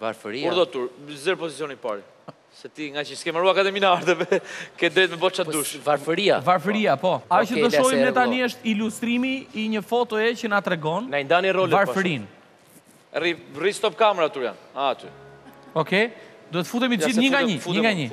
Varfëria... Por do tur, zërë pozicioni pari. Se ti nga që s'ke marrua akademinartëve, ke drejt me botë qatë dush. Varfëria. Varfëria, po. A që të shojmë ne tani është ilustrimi i një foto e që nga tregon... Nga i ndani rolet, po. Varfërin. Rri stop kamera, tur janë. A, aty. Oke. Do të futemi të gjithë një nga një. Një nga një.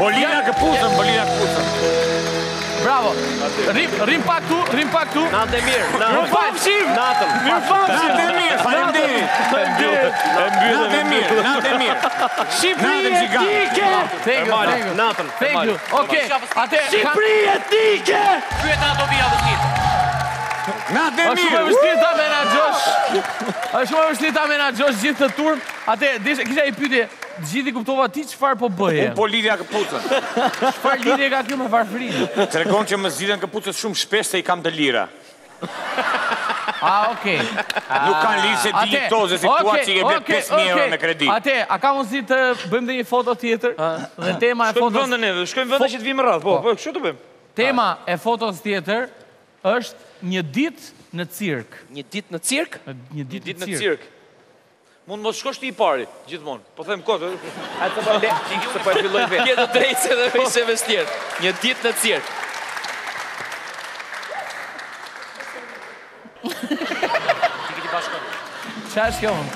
Bolina Caputo, Bolina Caputo. Bravo. Rrim pak tu, rrim pak tu. Natë e mirë. Natë e mirë. Natë e mirë. Shqipëri etike. Thank you. Oke. Shqipëri etike. Pyet ato bia vështirë. Natë e mirë. Shumë e vështirë ta menaxhosh. Gjithë të turp. Kisha i pyetje. Gjithi kuptova ti qëfar po bëje. Unë po lidhja këpucën. Qëfar lidhje ka kjo me varfërinë? Të regon që më zgjidhen këpucët shumë shpesh se i kam të lira. Okej. Nuk kanë lidhje se dilitozë, se tua që i ke bërë 5.000 € me kredit. A ka mundësi të bëjmë dhe një foto tjetër? Dhe tema e fotos... Shkojmë vëndë që të vimë rrath, po, kështu të bëjmë. Tema e fotos tjetër është një ditë në cirk. Një ditë në cirk? Një ditë në cirk. Mund mos shkosh ti i pari, gjithmonë. Po them kotë, a të përle, se për e filloj vetë. Kje do drejtëse dhe fejsheve stjertë. Një ditë në cirkë. Ti këti bashkon. Qa është kjo mëmë?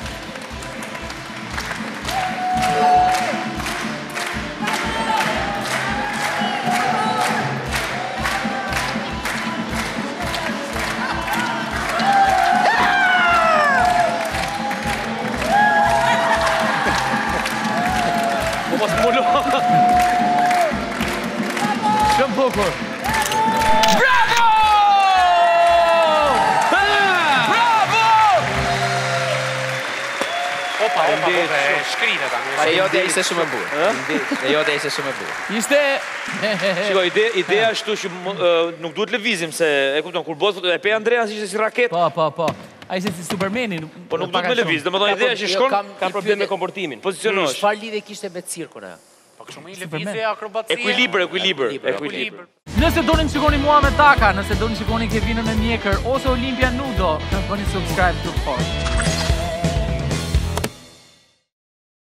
Bravo! Bravo! Opa, shkrinë ta. E jote ishte shumë e burë. Ishte... Shiko, ideja është tu që nuk duhet lëvizim, se e kupton, kur botë, e pe Andreas ishte si raket. Po. A ishte si Supermani. Po nuk duhet me lëviz, dhe më dojnë ideja që shkon, kam problem me komportimin. Pozicionosh. Shfar lidhe kishte me cirkun e? Ekuilibër. Nëse doni të shikoni mua me Taka, nëse doni të shikoni Kevinën me mjekër ose Olimpia Nudo, bëni subscribe të Fox.